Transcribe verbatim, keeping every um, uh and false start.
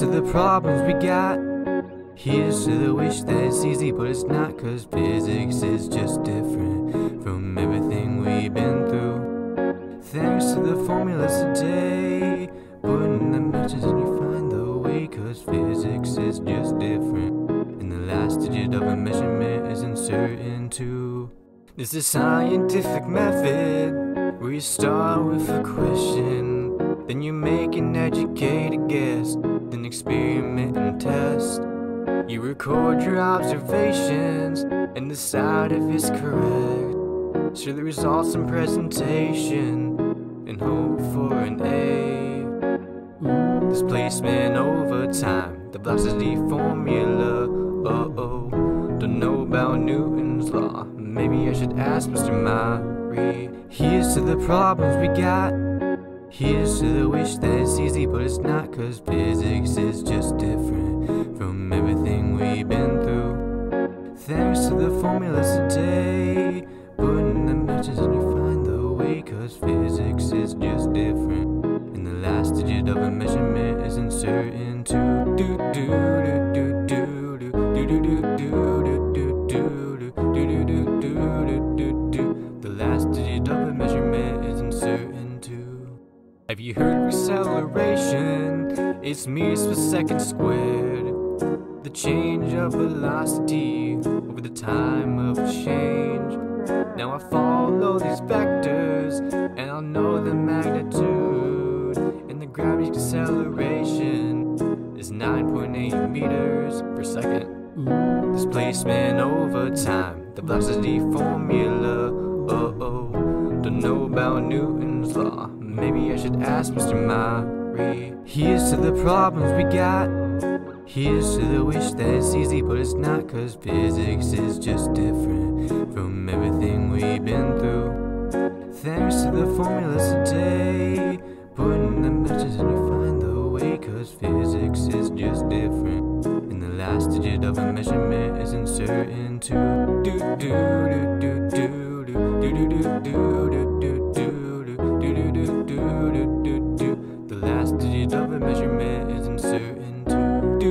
to the problems we got. Here's to the wish that it's easy, but it's not, cause physics is just different from everything we've been through. Thanks to the formulas today, put in the matches and you find the way, cause physics is just different, and the last digit of a measurement is uncertain too. This is scientific method, where you start with a question, then you make an educated guess, then experiment and test. You record your observations and decide if it's correct. Share the results and presentation and hope for an A. Displacement over time, the velocity formula. Uh-oh, don't know about Newton's law. Maybe I should ask Mister Murray. Here's to the problems we got. Here's to the wish that it's easy, but it's not, cause physics is just different from everything we've been through. Thanks to the formulas today, put in the matches and you find the way, cause physics is just different, and the last digit of a measurement is uncertain too. Do do do do do do do do do do do do. Do, do, do, do, do, do. The last digit of a measurement is uncertain too. Have you heard of acceleration? It's meters per second squared. The change of velocity over the time of change. Now I follow these vectors, and I'll know the magnitude. And the gravity acceleration is nine point eight meters per second. Displacement over time, the velocity formula. Uh-oh, don't know about Newton's law. Maybe I should ask Mister Murray. Here's to the problems we got. Here's to the wish that it's easy, but it's not, cause physics is just different from everything we've been through. Thanks to the formulas today, put in the matches and you find the way, cause physics is just different, and the last digit of a measurement is uncertain too. Do do do do do do do do do do do do do do do. The last digit of a measurement is uncertain too. Do